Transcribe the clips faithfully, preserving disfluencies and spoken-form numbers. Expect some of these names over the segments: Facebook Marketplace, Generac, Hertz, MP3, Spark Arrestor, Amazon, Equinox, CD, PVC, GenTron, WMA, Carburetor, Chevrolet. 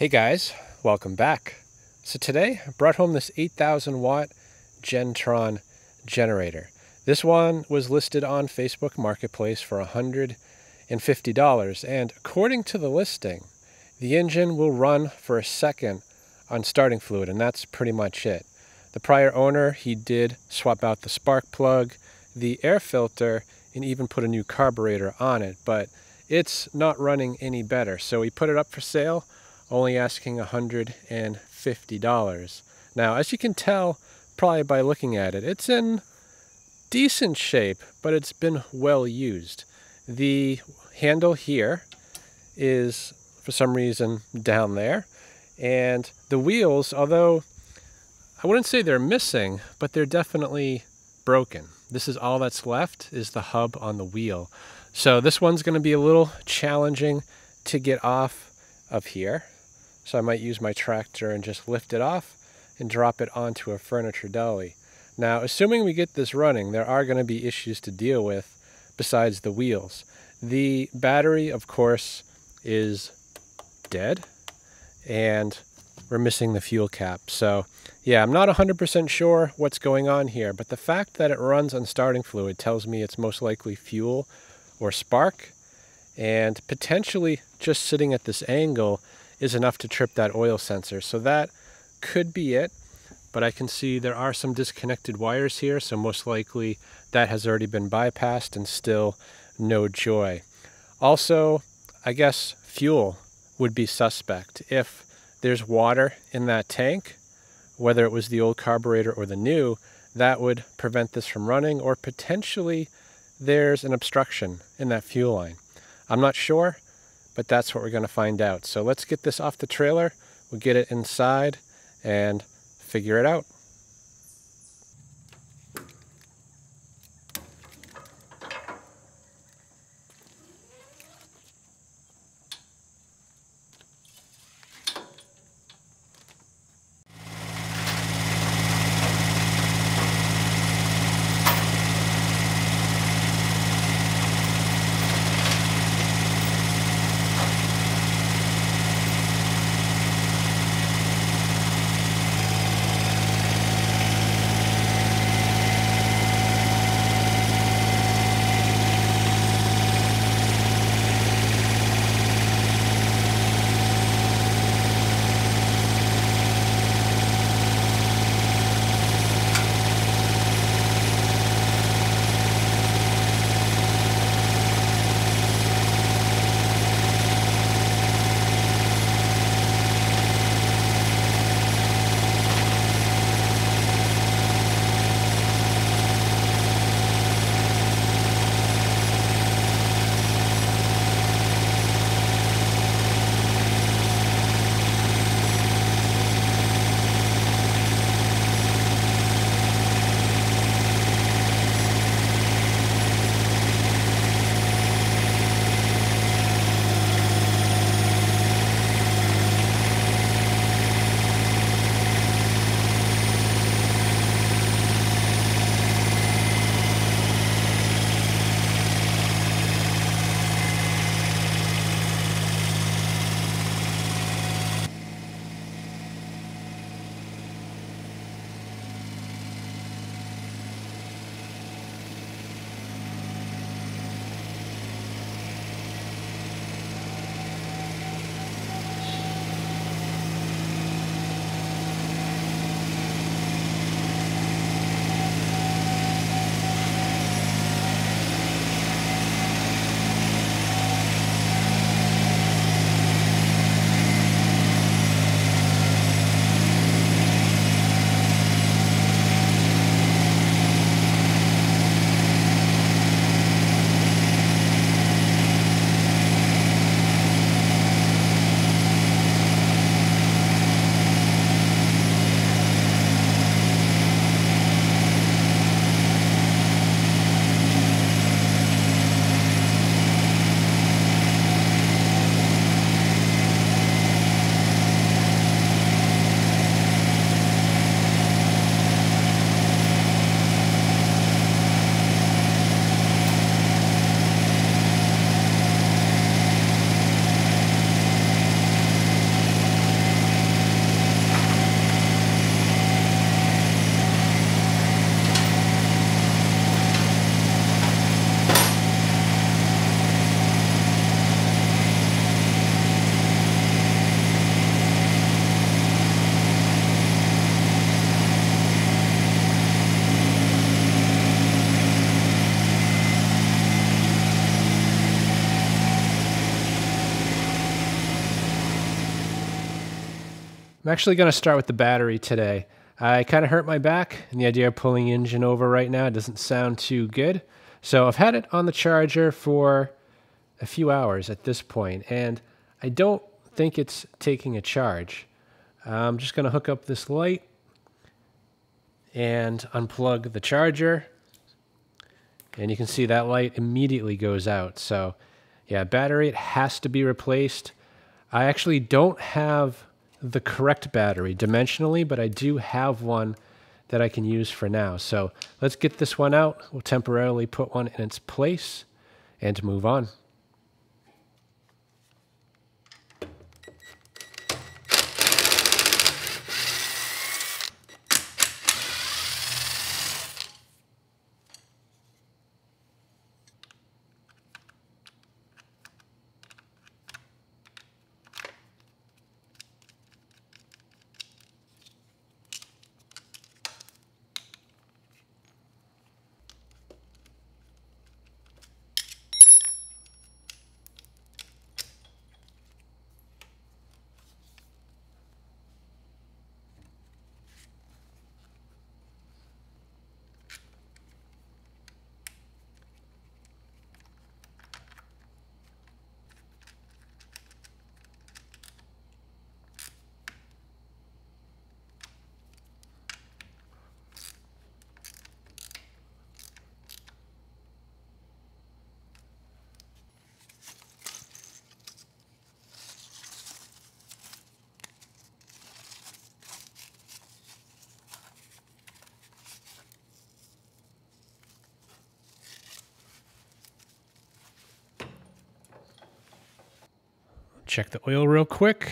Hey guys, welcome back. So today I brought home this eight thousand watt Gentron generator. This one was listed on Facebook Marketplace for one hundred fifty dollars, and according to the listing, the engine will run for a second on starting fluid, and that's pretty much it. The prior owner, he did swap out the spark plug, the air filter, and even put a new carburetor on it, but it's not running any better. So he put it up for sale, only asking one hundred fifty dollars. Now, as you can tell, probably by looking at it, it's in decent shape, but it's been well used. The handle here is, for some reason, down there. And the wheels, although I wouldn't say they're missing, but they're definitely broken. This is all that's left is the hub on the wheel. So this one's gonna be a little challenging to get off of here. So I might use my tractor and just lift it off and drop it onto a furniture dolly. Now, assuming we get this running, there are going to be issues to deal with besides the wheels. The battery, of course, is dead, and we're missing the fuel cap. So yeah, I'm not one hundred percent sure what's going on here, but the fact that it runs on starting fluid tells me it's most likely fuel or spark, and potentially just sitting at this angle is enough to trip that oil sensor. So that could be it, but I can see there are some disconnected wires here, so most likely that has already been bypassed and still no joy. Also, I guess fuel would be suspect. If there's water in that tank, whether it was the old carburetor or the new, that would prevent this from running, or potentially there's an obstruction in that fuel line. I'm not sure, but that's what we're going to find out. So let's get this off the trailer, we'll get it inside, and figure it out. I'm actually going to start with the battery today. I kind of hurt my back, and the idea of pulling the engine over right now doesn't sound too good. So I've had it on the charger for a few hours at this point, and I don't think it's taking a charge. I'm just going to hook up this light and unplug the charger, and you can see that light immediately goes out. So yeah, battery, it has to be replaced. I actually don't have the correct battery dimensionally, but I do have one that I can use for now. So let's get this one out. We'll temporarily put one in its place and move on. Check the oil real quick.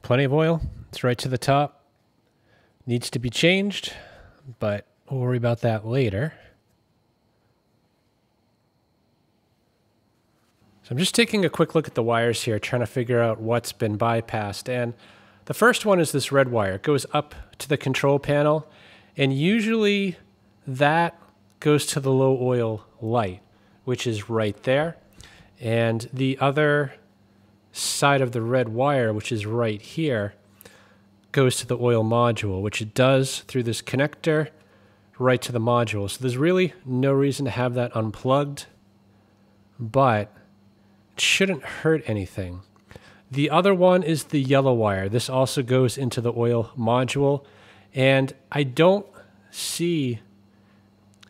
Plenty of oil. It's right to the top. Needs to be changed, but we'll worry about that later. So I'm just taking a quick look at the wires here, trying to figure out what's been bypassed. And the first one is this red wire. It goes up to the control panel, and usually that goes to the low oil light, which is right there. And the other side of the red wire, which is right here, goes to the oil module, which it does through this connector right to the module. So there's really no reason to have that unplugged, but it shouldn't hurt anything. The other one is the yellow wire. This also goes into the oil module, and I don't see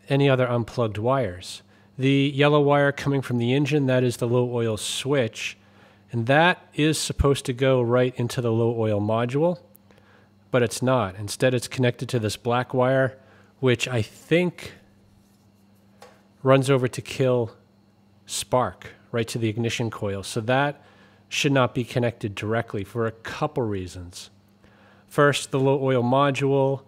any other unplugged wires. The yellow wire coming from the engine, that is the low oil switch, and that is supposed to go right into the low oil module, but it's not. Instead, it's connected to this black wire, which I think runs over to kill spark, right to the ignition coil. So that should not be connected directly for a couple reasons. First, the low oil module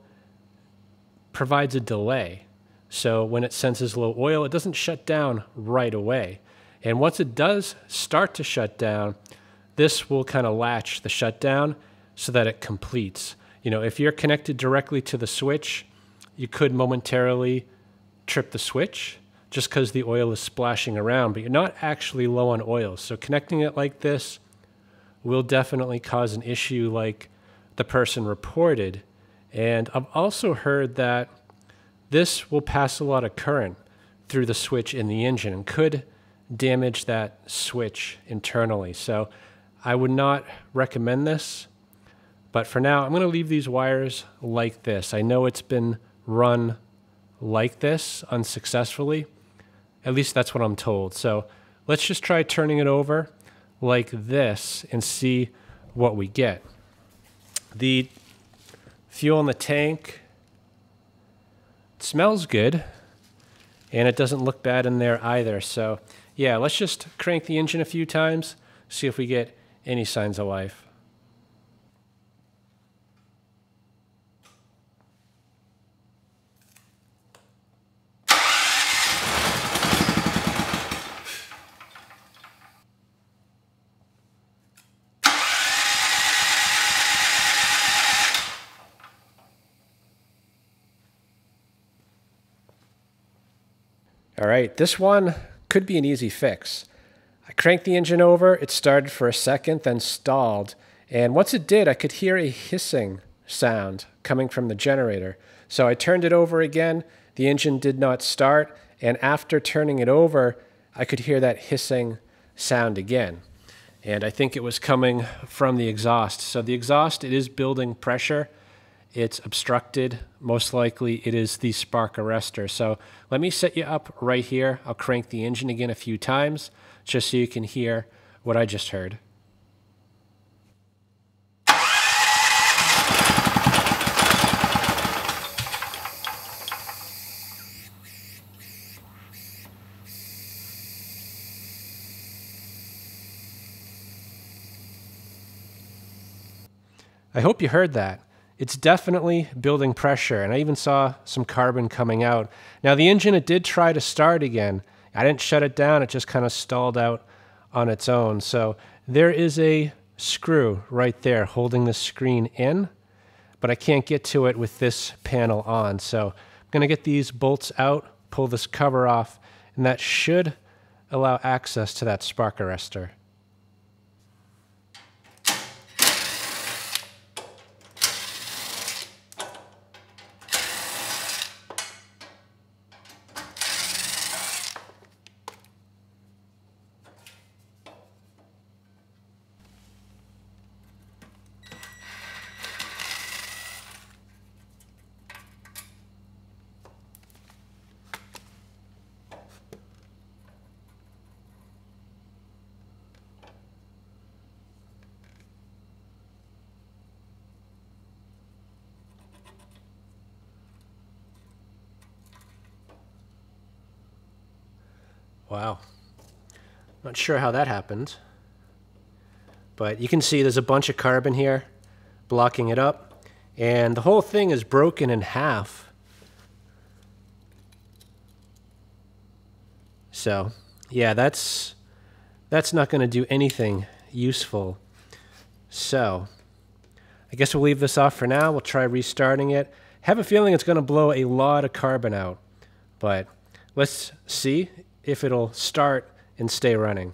provides a delay. So when it senses low oil, it doesn't shut down right away. And once it does start to shut down, this will kind of latch the shutdown so that it completes. You know, if you're connected directly to the switch, you could momentarily trip the switch just because the oil is splashing around, but you're not actually low on oil. So connecting it like this will definitely cause an issue like the person reported. And I've also heard that this will pass a lot of current through the switch in the engine and could damage that switch internally. So I would not recommend this, but for now, I'm gonna leave these wires like this. I know it's been run like this unsuccessfully. At least that's what I'm told. So let's just try turning it over like this and see what we get. The fuel in the tank, it smells good, and it doesn't look bad in there either. So yeah, let's just crank the engine a few times, see if we get any signs of life. All right, this one could be an easy fix. I cranked the engine over, it started for a second, then stalled. And once it did, I could hear a hissing sound coming from the generator. So I turned it over again, the engine did not start, and after turning it over, I could hear that hissing sound again. And I think it was coming from the exhaust. So the exhaust, it is building pressure. It's obstructed. Most likely it is the spark arrestor. So let me set you up right here. I'll crank the engine again a few times just so you can hear what I just heard. I hope you heard that. It's definitely building pressure, and I even saw some carbon coming out. Now the engine, it did try to start again. I didn't shut it down, it just kind of stalled out on its own. So there is a screw right there holding the screen in, but I can't get to it with this panel on. So I'm gonna get these bolts out, pull this cover off, and that should allow access to that spark arrestor. Wow, not sure how that happened, but you can see there's a bunch of carbon here blocking it up, and the whole thing is broken in half. So yeah, that's that's not going to do anything useful. So I guess we'll leave this off for now. We'll try restarting it. Have a feeling it's going to blow a lot of carbon out, but let's see if it'll start and stay running.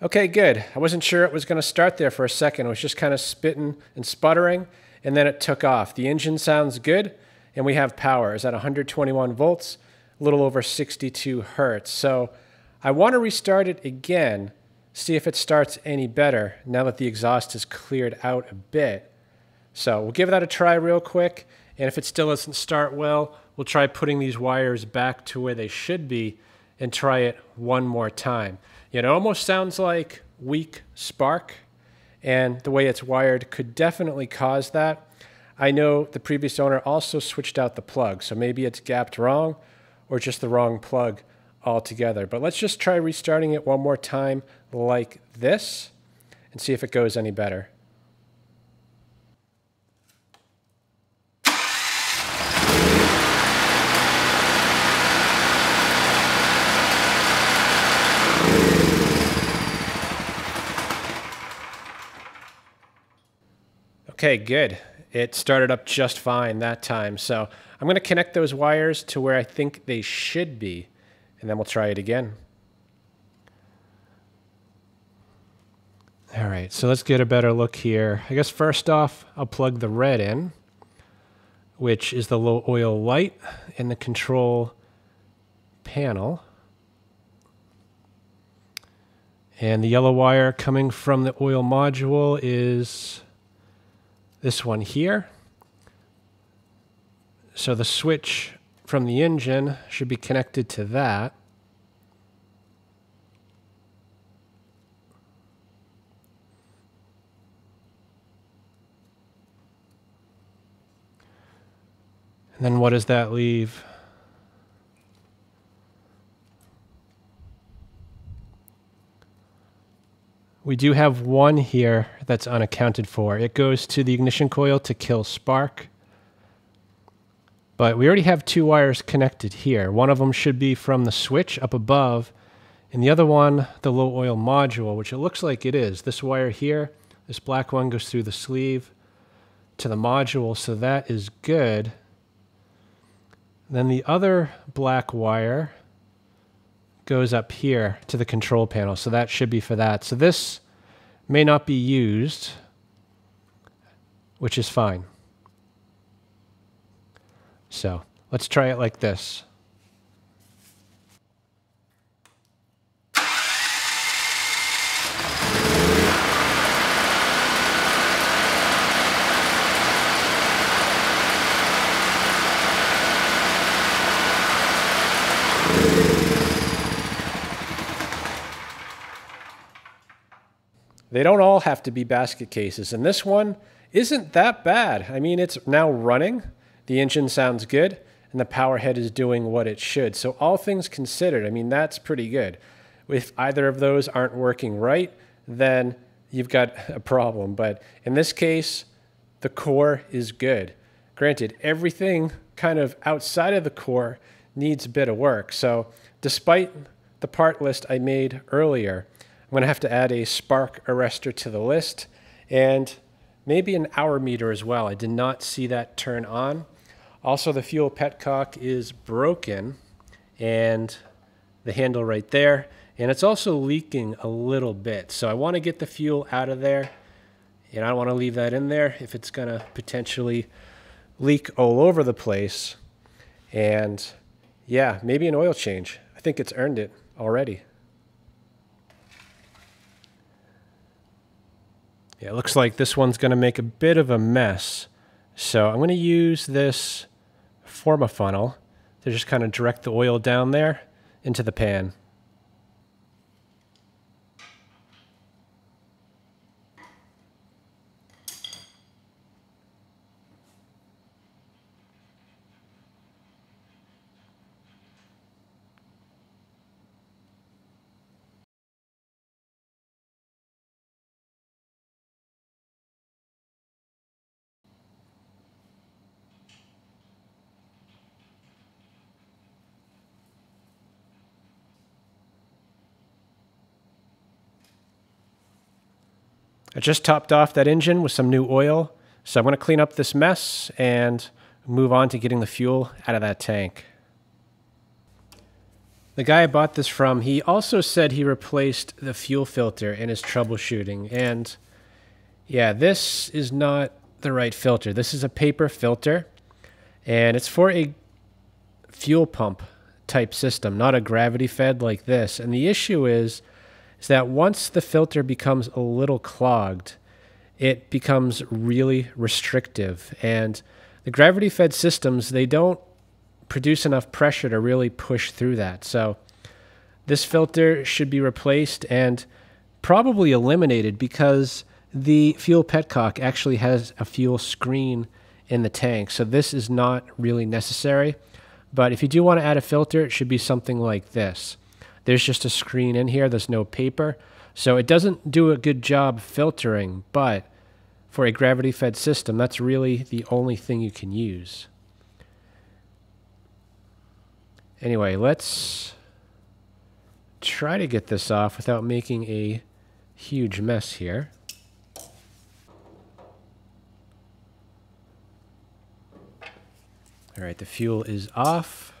Okay, good. I wasn't sure it was going to start there for a second. It was just kind of spitting and sputtering, and then it took off. The engine sounds good, and we have power. It's at one hundred twenty-one volts, a little over sixty-two hertz. So I want to restart it again, see if it starts any better now that the exhaust is cleared out a bit. So we'll give that a try real quick, and if it still doesn't start well, we'll try putting these wires back to where they should be and try it one more time. You know, it almost sounds like weak spark, and the way it's wired could definitely cause that. I know the previous owner also switched out the plug, so maybe it's gapped wrong or just the wrong plug altogether. But let's just try restarting it one more time like this and see if it goes any better. Okay, good. It started up just fine that time. So I'm going to connect those wires to where I think they should be, and then we'll try it again. All right, so let's get a better look here. I guess first off, I'll plug the red in, which is the low oil light in the control panel. And the yellow wire coming from the oil module is this one here. So the switch from the engine should be connected to that. And then what does that leave? We do have one here that's unaccounted for. It goes to the ignition coil to kill spark. But we already have two wires connected here. One of them should be from the switch up above, and the other one, the low oil module, which it looks like it is. This wire here, this black one goes through the sleeve to the module, so that is good. Then the other black wire goes up here to the control panel, so that should be for that. So this may not be used, which is fine. So let's try it like this. They don't all have to be basket cases, and this one isn't that bad. I mean, it's now running, the engine sounds good, and the power head is doing what it should. So all things considered, I mean, that's pretty good. If either of those aren't working right, then you've got a problem. But in this case, the core is good. Granted, everything kind of outside of the core needs a bit of work. So despite the part list I made earlier, I'm going to have to add a spark arrestor to the list and maybe an hour meter as well. I did not see that turn on. Also, the fuel petcock is broken and the handle right there. And it's also leaking a little bit. So I want to get the fuel out of there, and I don't want to leave that in there if it's going to potentially leak all over the place. And yeah, maybe an oil change. I think it's earned it already. Yeah, it looks like this one's going to make a bit of a mess. So I'm going to use this formafunnel to just kind of direct the oil down there into the pan. I just topped off that engine with some new oil, so I'm going to clean up this mess and move on to getting the fuel out of that tank. The guy I bought this from, he also said he replaced the fuel filter in his troubleshooting, and yeah, this is not the right filter. This is a paper filter, and it's for a fuel pump type system, not a gravity fed like this. And the issue is is that once the filter becomes a little clogged, it becomes really restrictive. And the gravity-fed systems, they don't produce enough pressure to really push through that. So this filter should be replaced and probably eliminated, because the fuel petcock actually has a fuel screen in the tank. So this is not really necessary. But if you do want to add a filter, it should be something like this. There's just a screen in here, there's no paper. So it doesn't do a good job filtering, but for a gravity-fed system, that's really the only thing you can use. Anyway, let's try to get this off without making a huge mess here. All right, the fuel is off.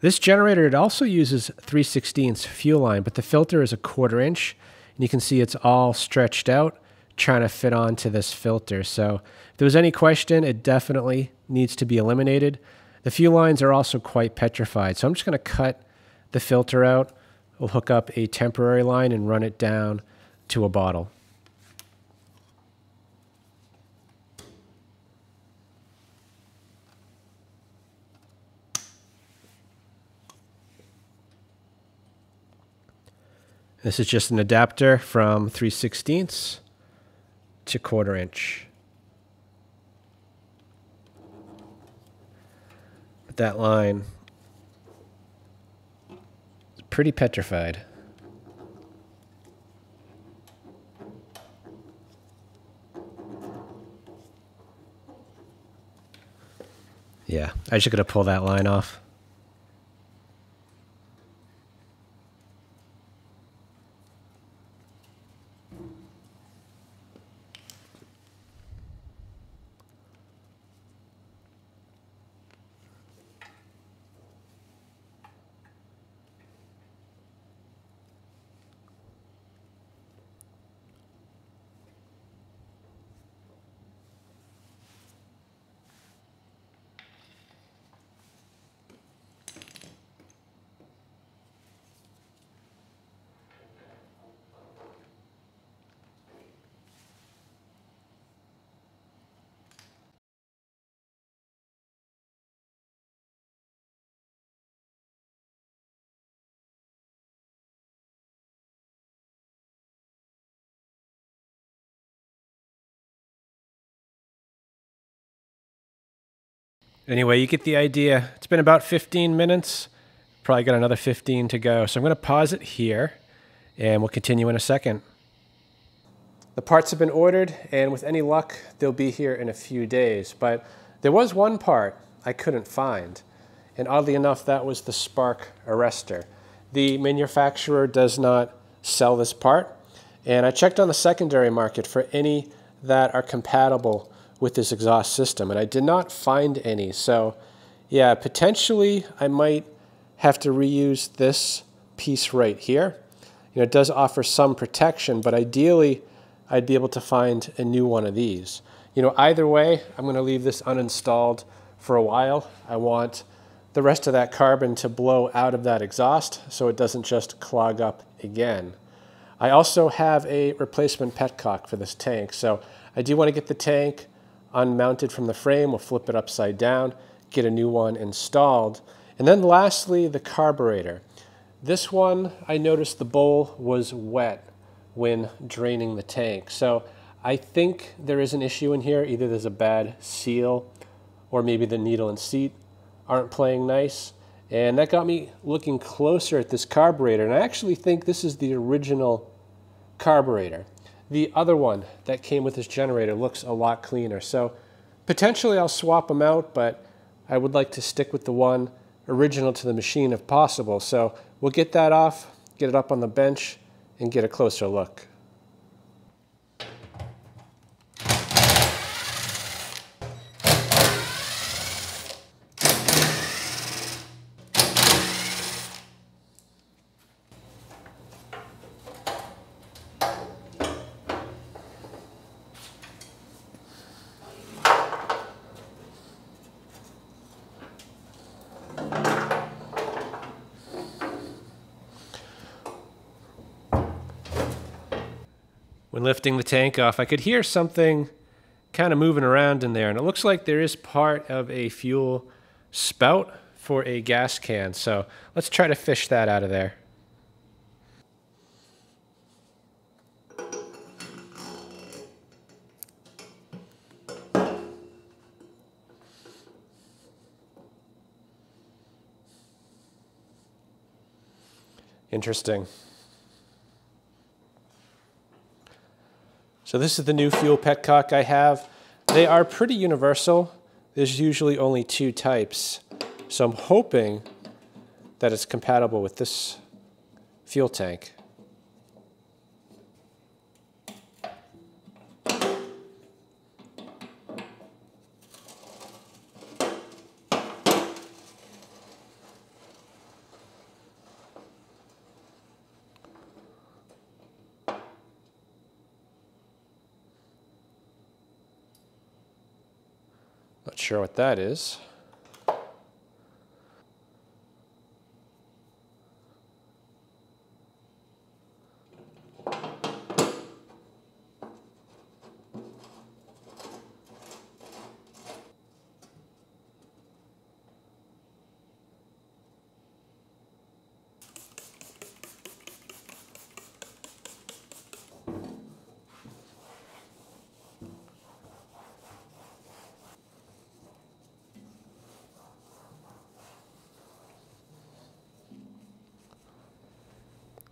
This generator, it also uses three sixteenths fuel line, but the filter is a quarter inch, and you can see it's all stretched out trying to fit onto this filter. So if there was any question, it definitely needs to be eliminated. The fuel lines are also quite petrified, so I'm just going to cut the filter out. We'll hook up a temporary line and run it down to a bottle. This is just an adapter from three sixteenths to quarter inch. that line. Pretty petrified. Yeah, I just gotta pull that line off. Anyway, you get the idea. It's been about fifteen minutes. Probably got another fifteen to go. So I'm going to pause it here, and we'll continue in a second. The parts have been ordered, and with any luck, they'll be here in a few days. But there was one part I couldn't find, and oddly enough, that was the spark arrestor. The manufacturer does not sell this part, and I checked on the secondary market for any that are compatible with this exhaust system, and I did not find any. So yeah, potentially I might have to reuse this piece right here. You know, it does offer some protection, but ideally I'd be able to find a new one of these. You know, either way, I'm gonna leave this uninstalled for a while. I want the rest of that carbon to blow out of that exhaust so it doesn't just clog up again. I also have a replacement petcock for this tank, so I do wanna get the tank unmounted from the frame. We'll flip it upside down, get a new one installed. And then lastly, the carburetor. This one, I noticed the bowl was wet when draining the tank. So I think there is an issue in here. Either there's a bad seal, or maybe the needle and seat aren't playing nice. And that got me looking closer at this carburetor. And I actually think this is the original carburetor. The other one that came with this generator looks a lot cleaner. So potentially I'll swap them out, but I would like to stick with the one original to the machine if possible. So we'll get that off, get it up on the bench, and get a closer look. When lifting the tank off, I could hear something kind of moving around in there, and it looks like there is part of a fuel spout for a gas can. So let's try to fish that out of there. Interesting. So this is the new fuel petcock I have. They are pretty universal. There's usually only two types. So I'm hoping that it's compatible with this fuel tank. Not sure what that is.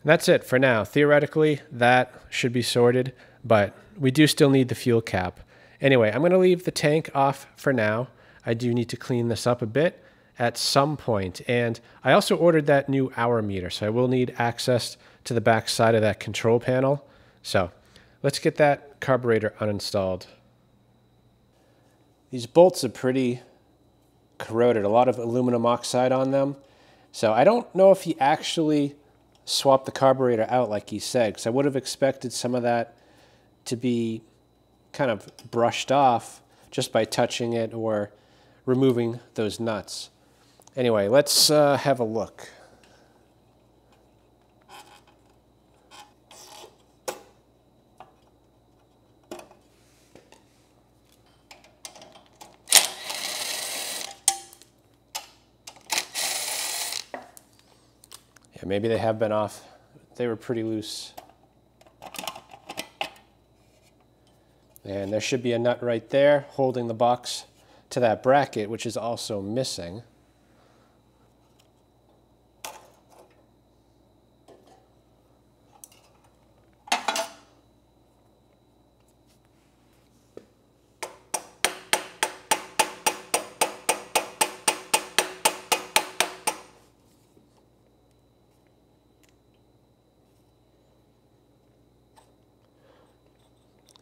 And that's it for now. Theoretically, that should be sorted, but we do still need the fuel cap. Anyway, I'm going to leave the tank off for now. I do need to clean this up a bit at some point. And I also ordered that new hour meter, so I will need access to the back side of that control panel. So let's get that carburetor uninstalled. These bolts are pretty corroded, a lot of aluminum oxide on them. So I don't know if he actually swapped the carburetor out like he said, because I would have expected some of that to be kind of brushed off just by touching it or removing those nuts. Anyway, let's uh, have a look. Yeah, maybe they have been off. They were pretty loose. And there should be a nut right there holding the box to that bracket, which is also missing.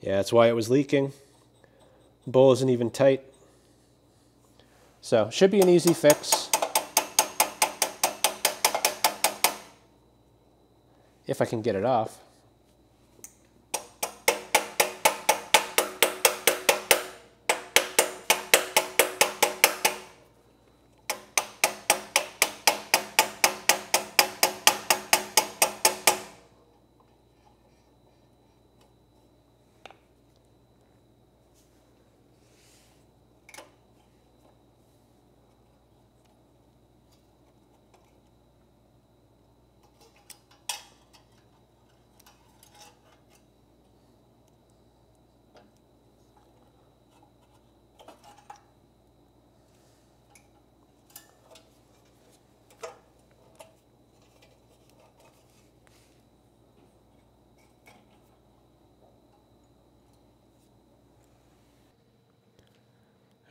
Yeah, that's why it was leaking. Bowl isn't even tight. So, should be an easy fix. If I can get it off.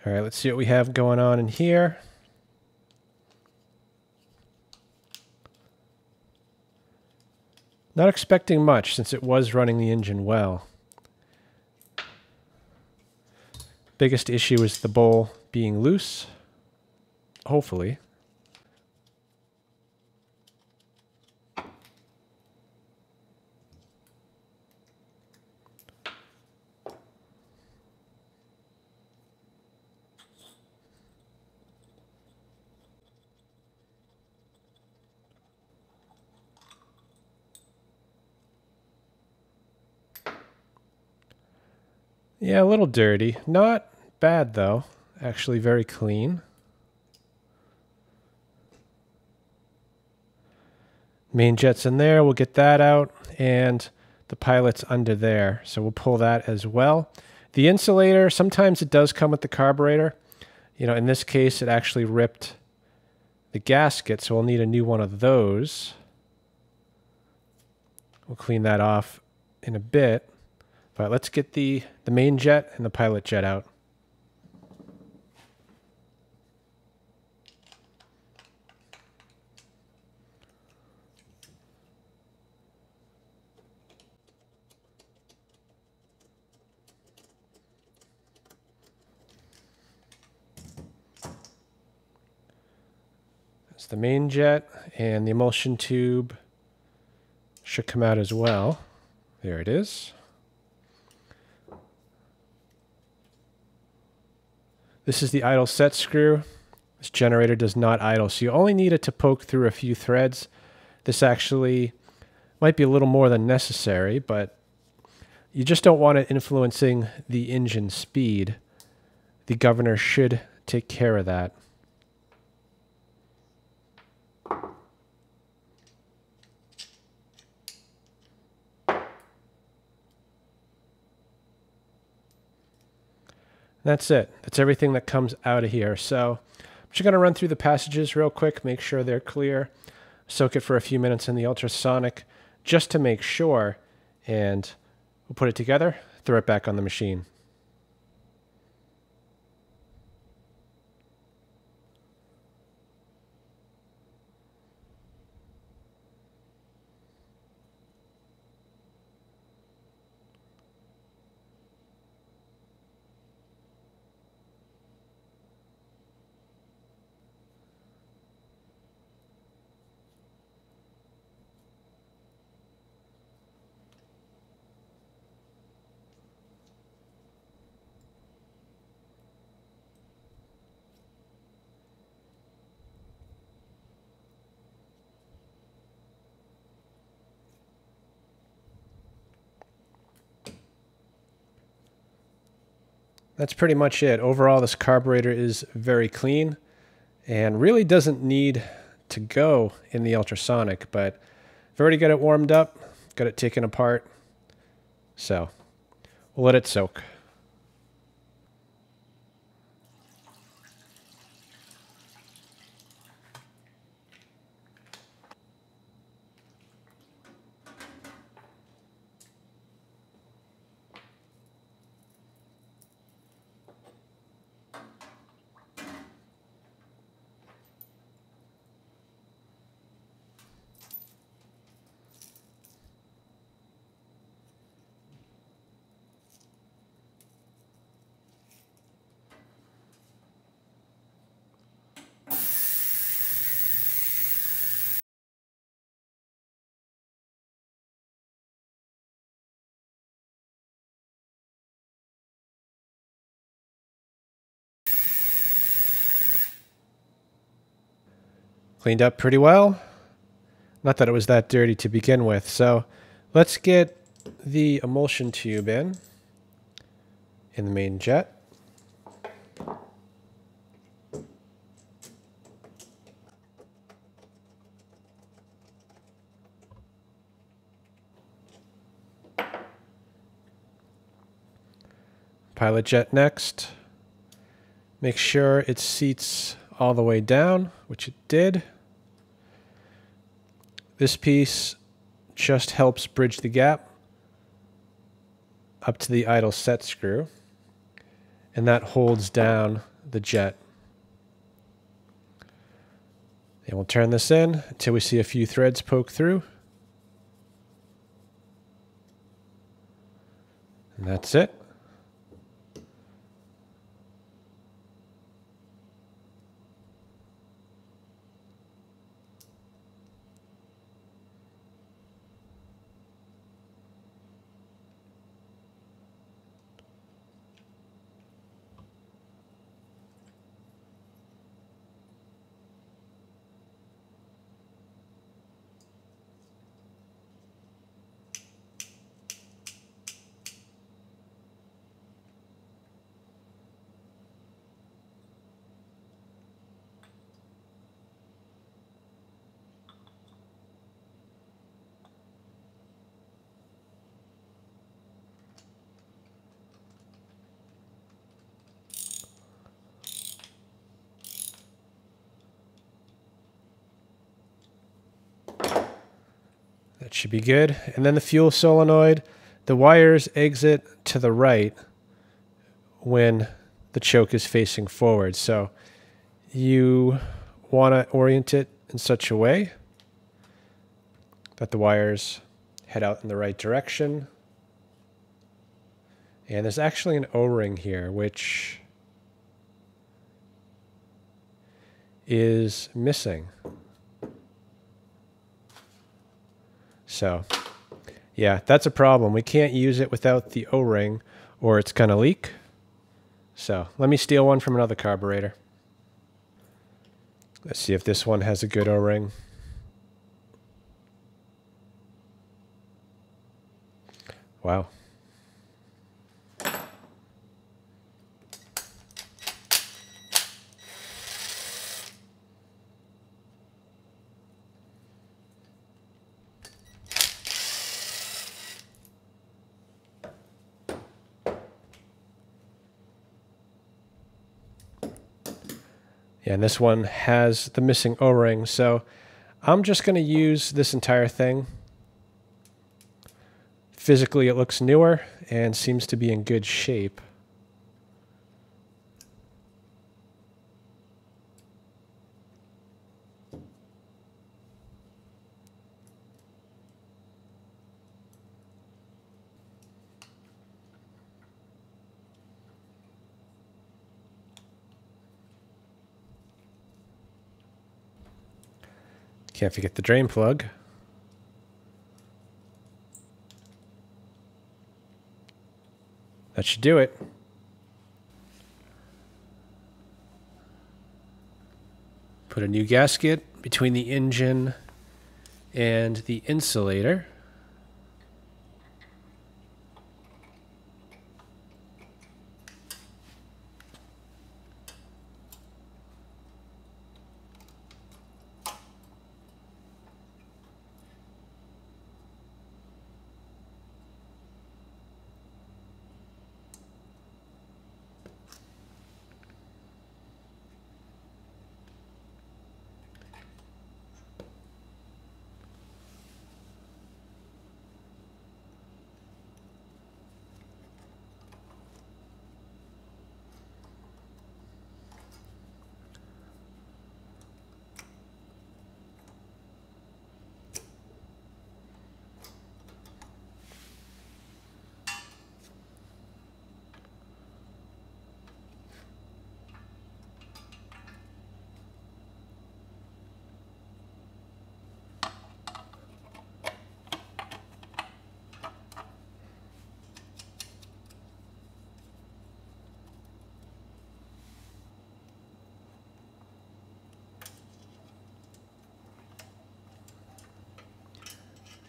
All right, let's see what we have going on in here. Not expecting much since it was running the engine well. Biggest issue is the bowl being loose, hopefully. Yeah, a little dirty. Not bad, though. Actually, very clean. Main jet's in there. We'll get that out. And the pilot's under there. So we'll pull that as well. The insulator, sometimes it does come with the carburetor. You know, in this case, it actually ripped the gasket. So we'll need a new one of those. We'll clean that off in a bit. But let's get the, the main jet and the pilot jet out. That's the main jet, and the emulsion tube should come out as well. There it is. This is the idle set screw. This generator does not idle, so you only need it to poke through a few threads. This actually might be a little more than necessary, but you just don't want it influencing the engine speed. The governor should take care of that. That's it. That's everything that comes out of here. So I'm just going to run through the passages real quick, make sure they're clear, soak it for a few minutes in the ultrasonic, just to make sure, and we'll put it together, throw it back on the machine. That's pretty much it. Overall, this carburetor is very clean and really doesn't need to go in the ultrasonic, but I've already got it warmed up, got it taken apart, so we'll let it soak. Cleaned up pretty well. Not that it was that dirty to begin with. So let's get the emulsion tube in, in the main jet. Pilot jet next. Make sure it seats all the way down, which it did. This piece just helps bridge the gap up to the idle set screw, and that holds down the jet. And we'll turn this in until we see a few threads poke through. And that's it. That should be good. And then the fuel solenoid, the wires exit to the right when the choke is facing forward. So you want to orient it in such a way that the wires head out in the right direction. And there's actually an O-ring here, which is missing. So yeah, that's a problem. We can't use it without the O-ring or it's gonna leak. So let me steal one from another carburetor. Let's see if this one has a good O-ring. Wow. Yeah, and this one has the missing O-ring, so I'm just going to use this entire thing physically it looks newer and seems to be in good shape. Can't forget the drain plug. That should do it. Put a new gasket between the engine and the insulator.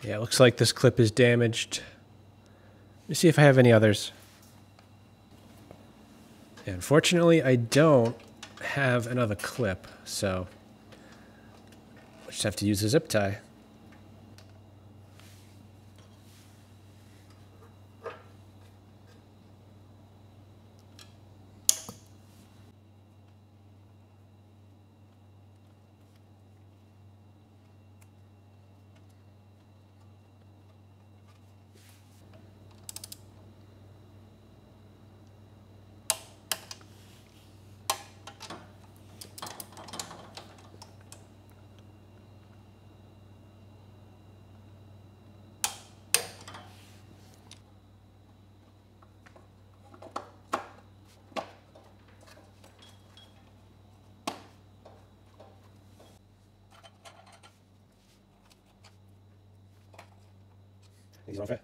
Yeah, it looks like this clip is damaged. Let me see if I have any others. Yeah, unfortunately, I don't have another clip, so I just have to use a zip tie. Okay.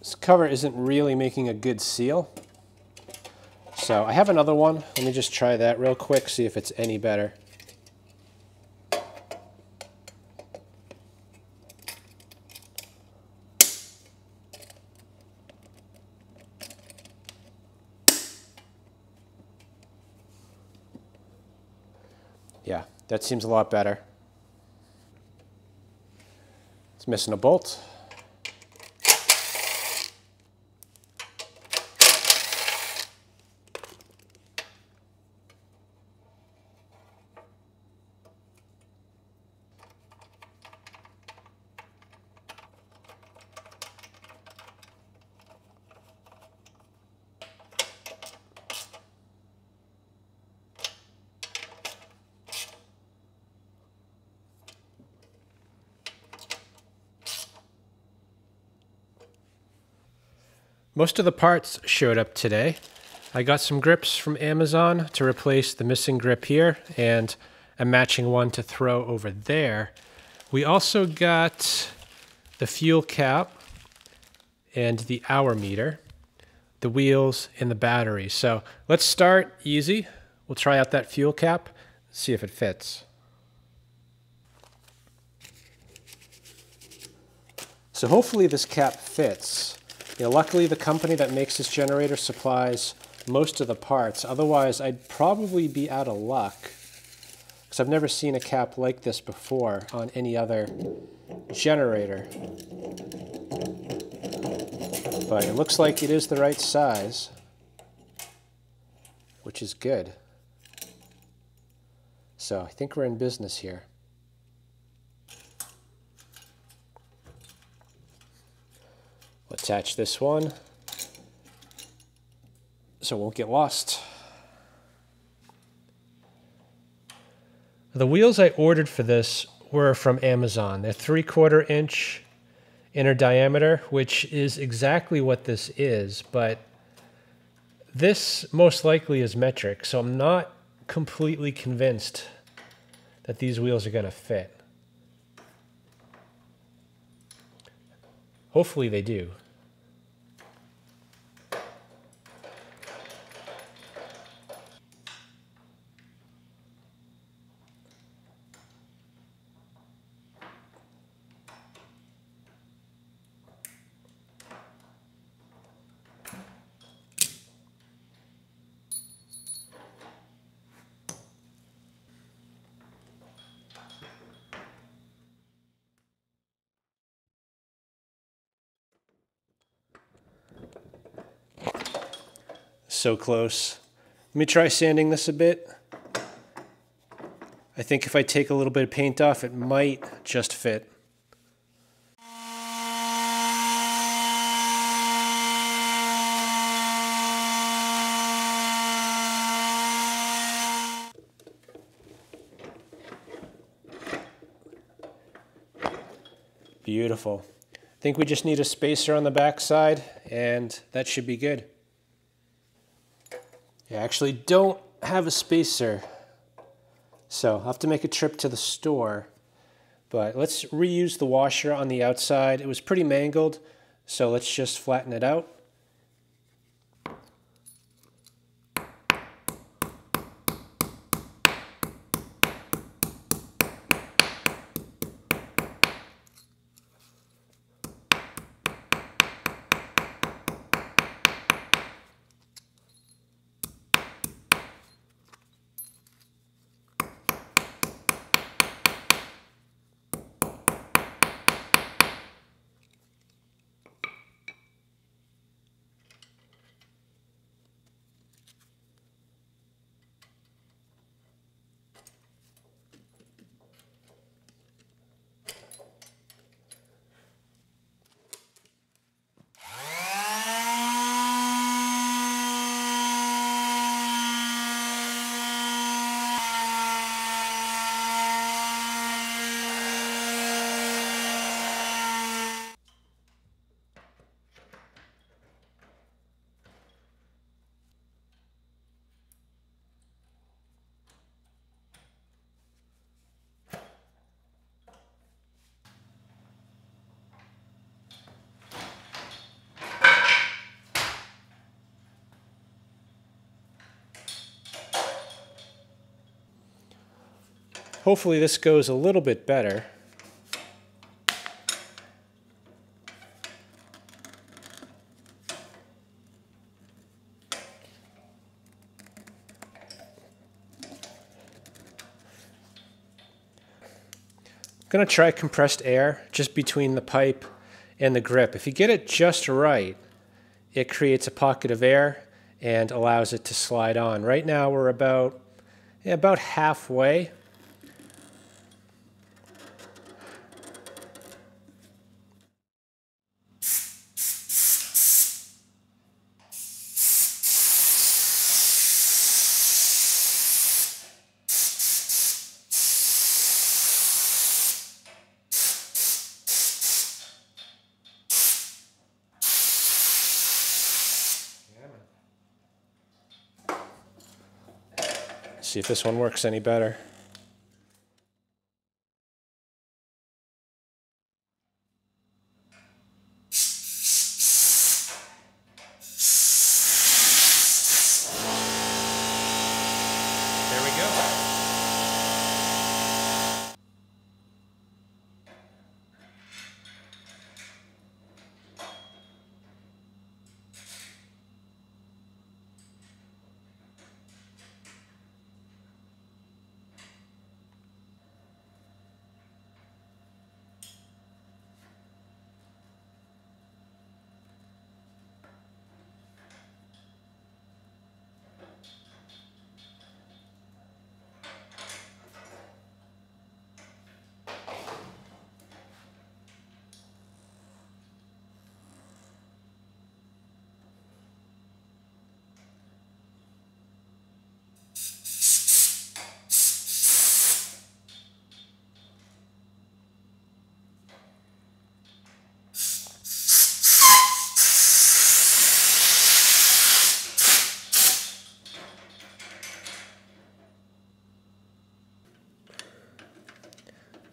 This cover isn't really making a good seal. So I have another one. Let me just try that real quick, see if it's any better. Yeah, that seems a lot better. It's missing a bolt. Most of the parts showed up today. I got some grips from Amazon to replace the missing grip here and a matching one to throw over there. We also got the fuel cap and the hour meter, the wheels and the battery. So let's start easy. We'll try out that fuel cap, see if it fits. So hopefully this cap fits. You know, luckily the company that makes this generator supplies most of the parts. Otherwise, I'd probably be out of luck, because I've never seen a cap like this before on any other generator. But it looks like it is the right size, which is good. So I think we're in business here. We'll attach this one so it won't get lost. The wheels I ordered for this were from Amazon. They're three quarter inch inner diameter, which is exactly what this is, but this most likely is metric, so I'm not completely convinced that these wheels are going to fit. Hopefully they do. So close. Let me try sanding this a bit. I think if I take a little bit of paint off, it might just fit. Beautiful. I think we just need a spacer on the back side, and that should be good. I actually don't have a spacer, so I'll have to make a trip to the store. But let's reuse the washer on the outside. It was pretty mangled, so let's just flatten it out. Hopefully this goes a little bit better. I'm going to try compressed air just between the pipe and the grip. If you get it just right, it creates a pocket of air and allows it to slide on. Right now we're about, yeah, about halfway. See if this one works any better. There we go.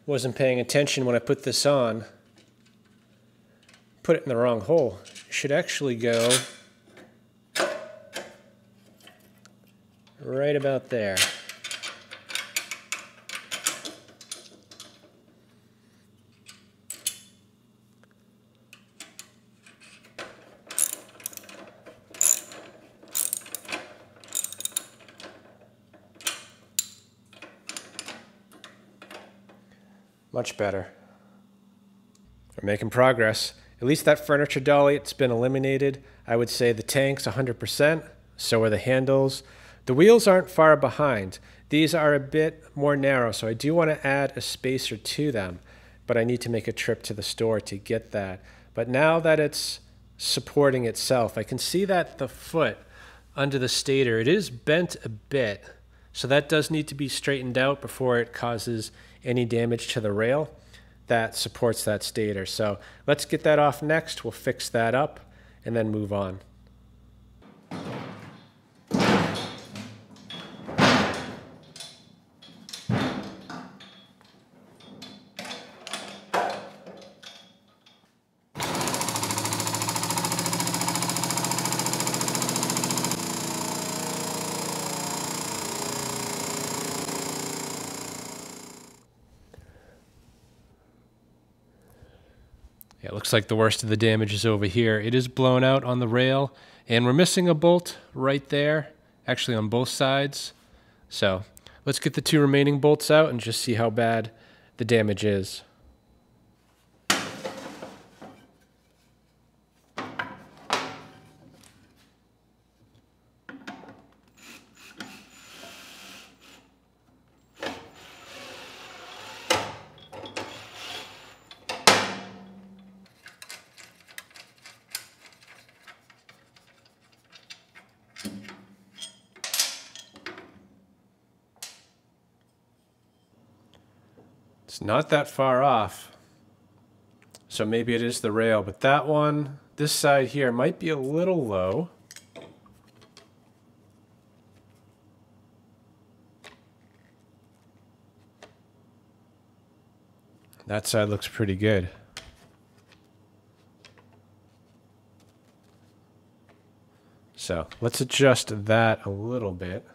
wasn't paying attention when I put this on. Put it in the wrong hole. It should actually go right about there. Much better. We're making progress. At least that furniture dolly, it's been eliminated. I would say the tank's one hundred percent, so are the handles. The wheels aren't far behind. These are a bit more narrow, so I do want to add a spacer to them, but I need to make a trip to the store to get that. But now that it's supporting itself, I can see that the foot under the stator, it is bent a bit, so that does need to be straightened out before it causes any damage to the rail that supports that stator. So let's get that off next. We'll fix that up and then move on. It looks like the worst of the damage is over here. It is blown out on the rail, and we're missing a bolt right there, actually on both sides. So let's get the two remaining bolts out and just see how bad the damage is. It's not that far off, so maybe it is the rail, but that one, this side here, might be a little low. That side looks pretty good. So let's adjust that a little bit.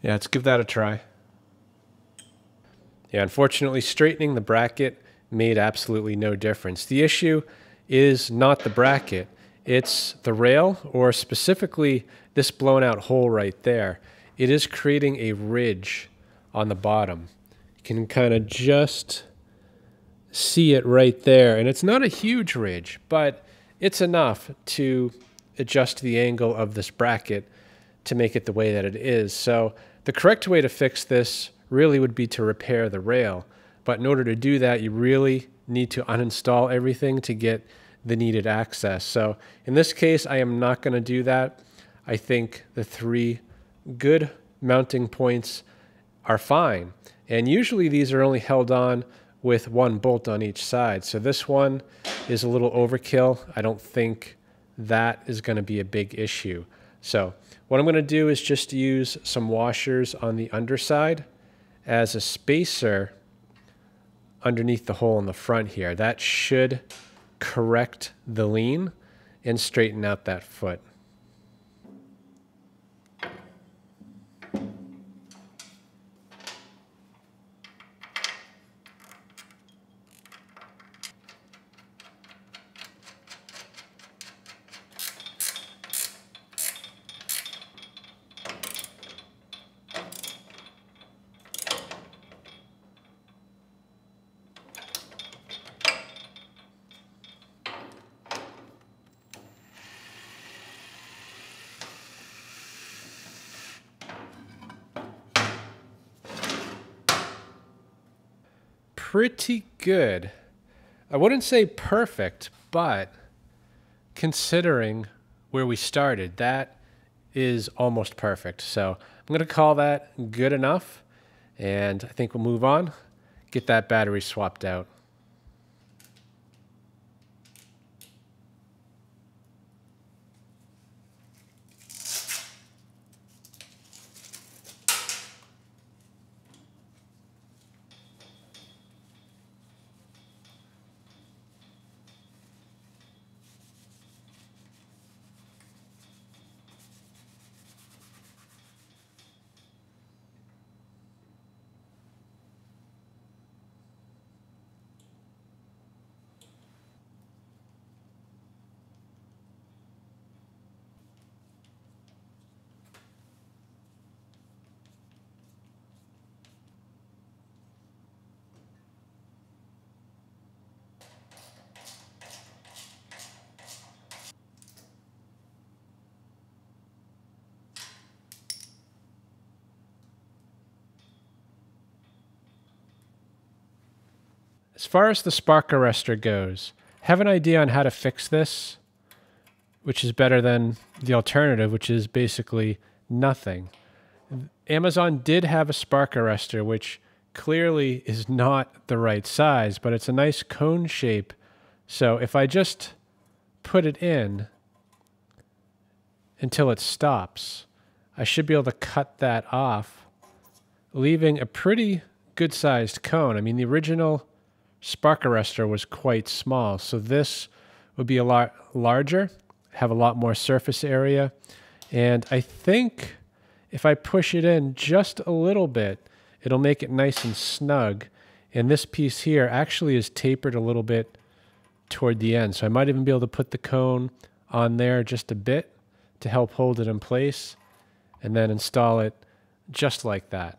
Yeah, let's give that a try. Yeah, unfortunately, straightening the bracket made absolutely no difference. The issue is not the bracket, it's the rail, or specifically this blown out hole right there. It is creating a ridge on the bottom. You can kind of just see it right there, and it's not a huge ridge, but it's enough to adjust the angle of this bracket to make it the way that it is. So the correct way to fix this really would be to repair the rail. But in order to do that, you really need to uninstall everything to get the needed access. So in this case, I am not going to do that. I think the three good mounting points are fine. And usually these are only held on with one bolt on each side. So this one is a little overkill. I don't think that is going to be a big issue. So what I'm going to do is just use some washers on the underside as a spacer underneath the hole in the front here. That should correct the lean and straighten out that foot. pretty good. I wouldn't say perfect, but considering where we started, that is almost perfect. So I'm going to call that good enough, and I think we'll move on, get that battery swapped out. As far as the spark arrestor goes, I have an idea on how to fix this, which is better than the alternative, which is basically nothing. Amazon did have a spark arrestor, which clearly is not the right size, but it's a nice cone shape. So if I just put it in until it stops, I should be able to cut that off, leaving a pretty good sized cone. I mean, the original spark arrestor was quite small, so this would be a lot larger, have a lot more surface area, and I think if I push it in just a little bit, it'll make it nice and snug, and this piece here actually is tapered a little bit toward the end, so I might even be able to put the cone on there just a bit to help hold it in place, and then install it just like that.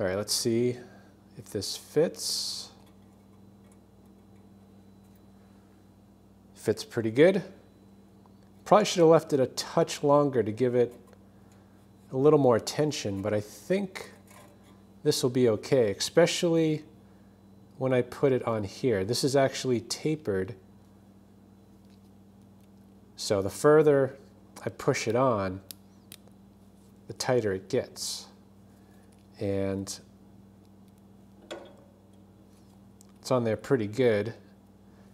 All right, let's see if this fits. Fits pretty good. Probably should have left it a touch longer to give it a little more tension, but I think this will be okay, especially when I put it on here. This is actually tapered. So the further I push it on, the tighter it gets. And it's on there pretty good.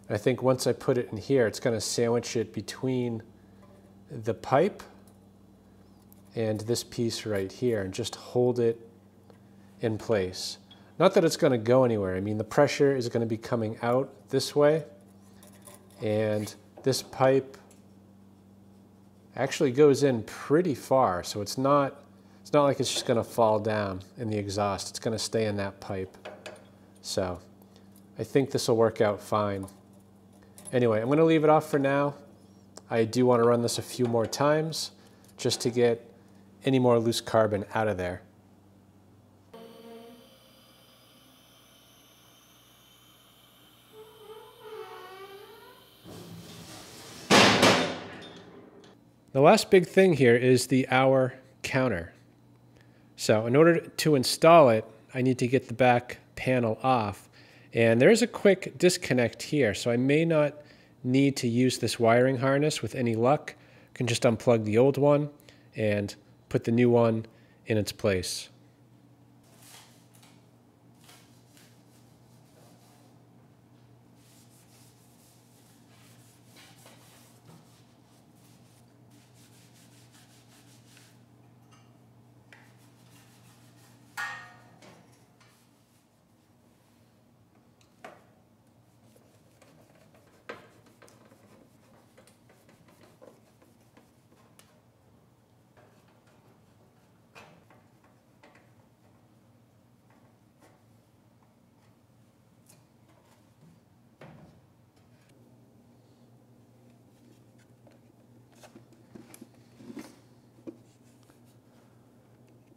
I think once I put it in here, it's going to sandwich it between the pipe and this piece right here and just hold it in place. Not that it's going to go anywhere. I mean, the pressure is going to be coming out this way, and this pipe actually goes in pretty far, so it's not It's not like it's just going to fall down in the exhaust. It's going to stay in that pipe. So I think this will work out fine. Anyway, I'm going to leave it off for now. I do want to run this a few more times just to get any more loose carbon out of there. The last big thing here is the hour counter. So in order to install it, I need to get the back panel off. And there is a quick disconnect here, so I may not need to use this wiring harness with any luck. I can just unplug the old one and put the new one in its place.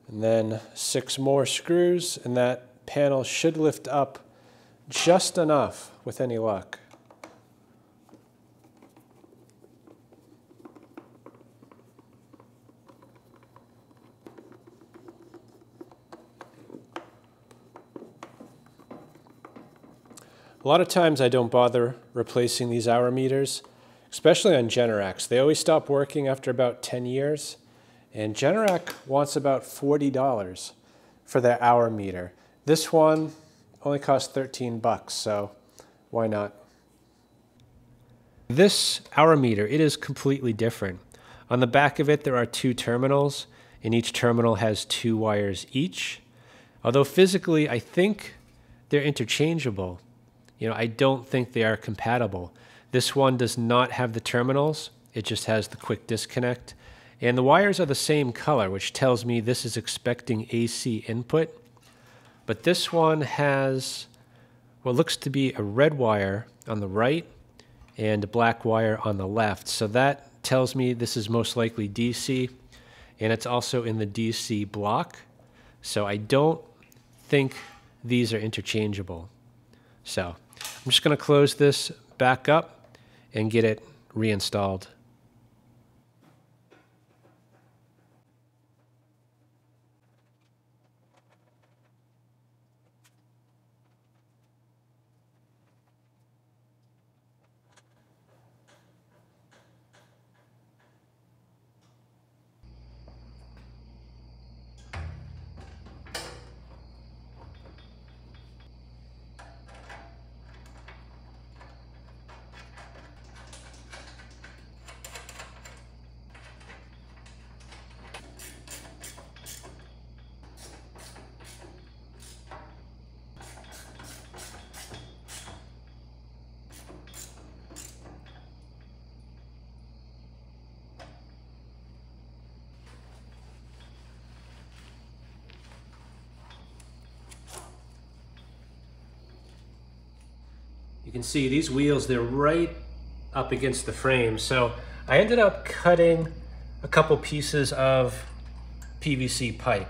and then six more screws, and that panel should lift up just enough with any luck. A lot of times I don't bother replacing these hour meters, especially on Generacs. They always stop working after about ten years, and Generac wants about forty dollars for their hour meter. This one only costs thirteen bucks, so why not? This hour meter, it is completely different. On the back of it, there are two terminals, and each terminal has two wires each. Although physically, I think they're interchangeable. You know, I don't think they are compatible. This one does not have the terminals. It just has the quick disconnect. And the wires are the same color, which tells me this is expecting A C input. But this one has what looks to be a red wire on the right and a black wire on the left. So that tells me this is most likely D C, and it's also in the D C block. So I don't think these are interchangeable. So I'm just going to close this back up and get it reinstalled. You can see these wheels, they're right up against the frame. So I ended up cutting a couple pieces of P V C pipe,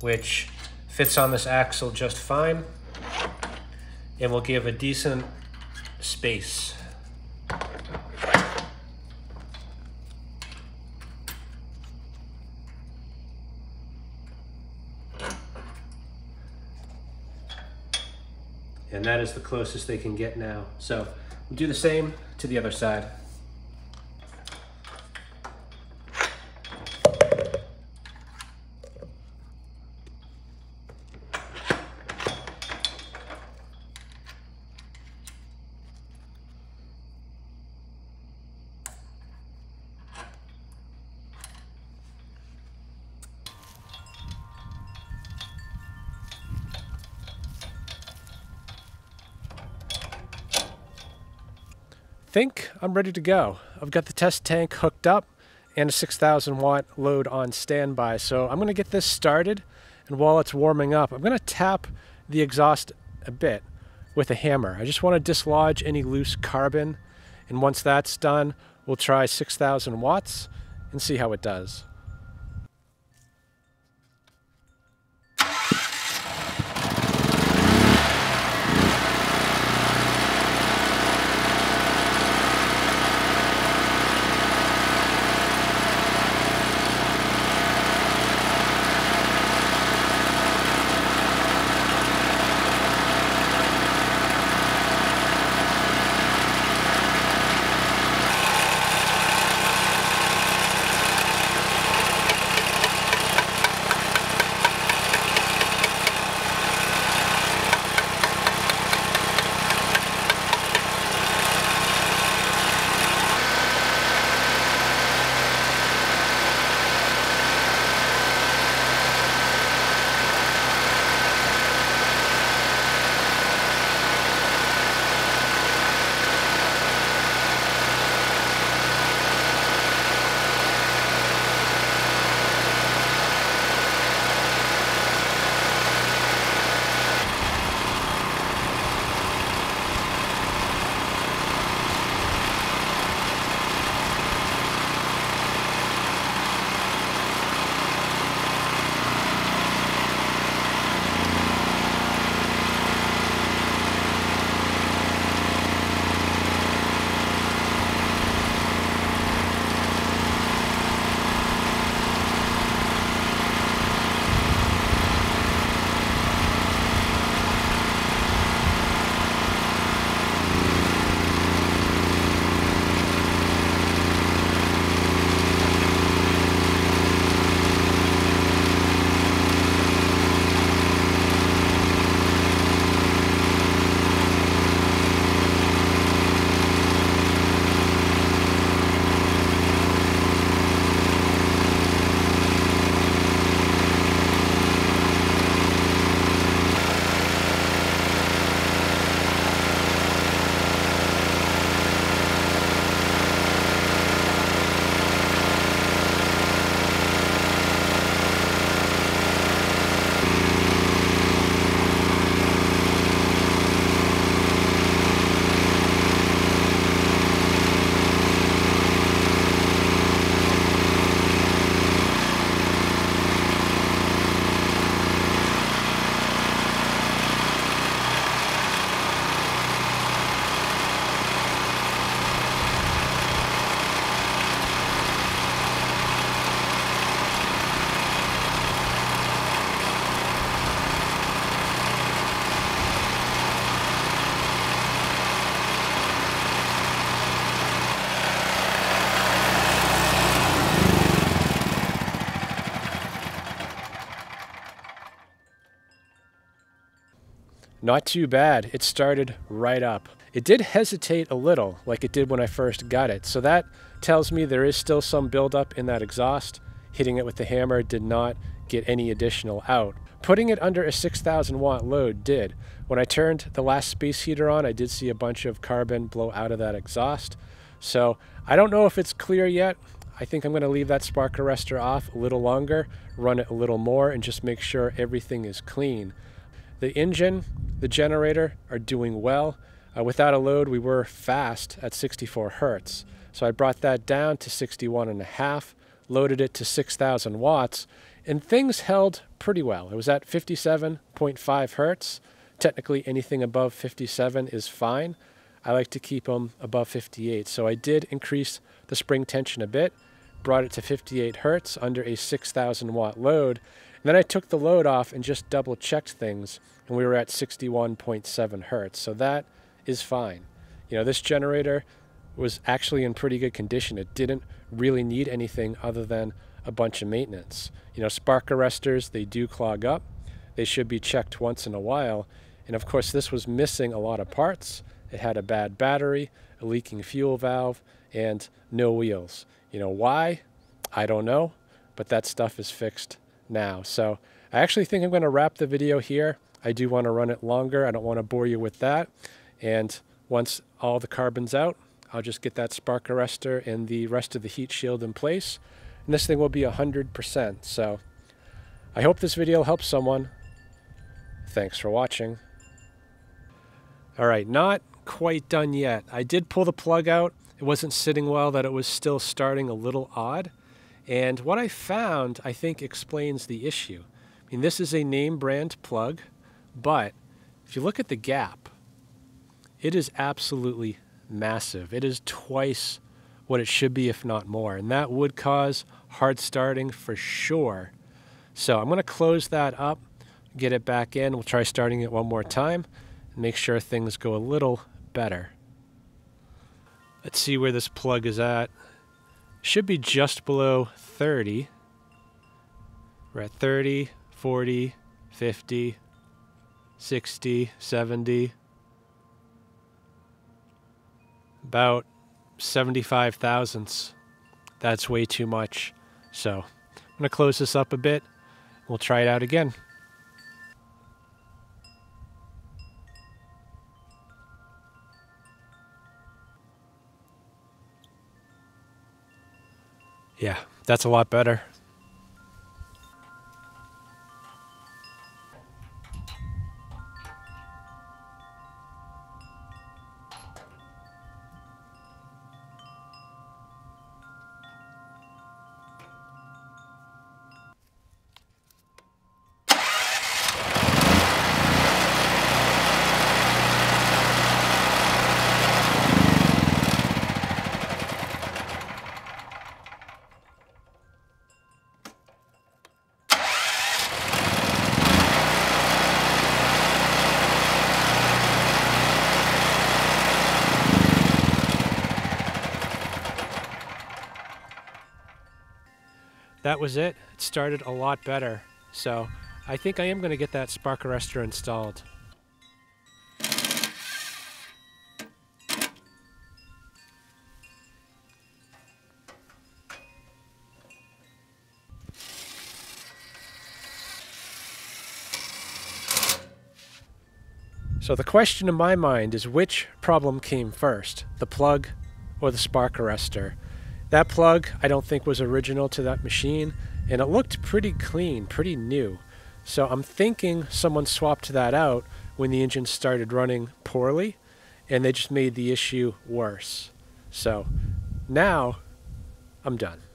which fits on this axle just fine and will give a decent space. And that is the closest they can get now. So we'll do the same to the other side. I think I'm ready to go. I've got the test tank hooked up and a six thousand watt load on standby. So I'm gonna get this started, and while it's warming up, I'm gonna tap the exhaust a bit with a hammer. I just wanna dislodge any loose carbon, and once that's done, we'll try six thousand watts and see how it does. Not too bad. It started right up. It did hesitate a little, like it did when I first got it. So that tells me there is still some buildup in that exhaust. Hitting it with the hammer did not get any additional out. Putting it under a six thousand watt load did. When I turned the last space heater on, I did see a bunch of carbon blow out of that exhaust. So I don't know if it's clear yet. I think I'm going to leave that spark arrestor off a little longer, run it a little more, and just make sure everything is clean. The engine, the generator are doing well. Uh, without a load, we were fast at sixty-four hertz. So I brought that down to sixty-one and a half, loaded it to six thousand watts, and things held pretty well. It was at fifty-seven point five hertz. Technically, anything above fifty-seven is fine. I like to keep them above fifty-eight. So I did increase the spring tension a bit, brought it to fifty-eight hertz under a six thousand watt load. And then I took the load off and just double checked things, and we were at sixty-one point seven hertz. So that is fine. You know, this generator was actually in pretty good condition. It didn't really need anything other than a bunch of maintenance. You know, spark arrestors, they do clog up. They should be checked once in a while. And of course, this was missing a lot of parts. It had a bad battery, a leaking fuel valve, and no wheels. You know why? I don't know, but that stuff is fixed now. So I actually think I'm going to wrap the video here. I do want to run it longer. I don't want to bore you with that. And once all the carbon's out, I'll just get that spark arrestor and the rest of the heat shield in place. And this thing will be one hundred percent. So I hope this video helps someone. Thanks for watching. All right, not quite done yet. I did pull the plug out. It wasn't sitting well, that it was still starting a little odd. And what I found, I think, explains the issue. I mean, this is a name brand plug, but if you look at the gap, it is absolutely massive. It is twice what it should be, if not more. And that would cause hard starting for sure. So I'm going to close that up, get it back in. We'll try starting it one more time and make sure things go a little better. Let's see where this plug is at. Should be just below thirty. We're at thirty, forty, fifty, sixty, seventy. About seventy-five thousandths. That's way too much. So I'm going to close this up a bit. We'll try it out again. Yeah, that's a lot better. That was it. It started a lot better. So I think I am going to get that spark arrestor installed. So the question in my mind is, which problem came first, the plug or the spark arrestor? That plug, I don't think, was original to that machine, and it looked pretty clean, pretty new. So I'm thinking someone swapped that out when the engine started running poorly, and they just made the issue worse. So now I'm done.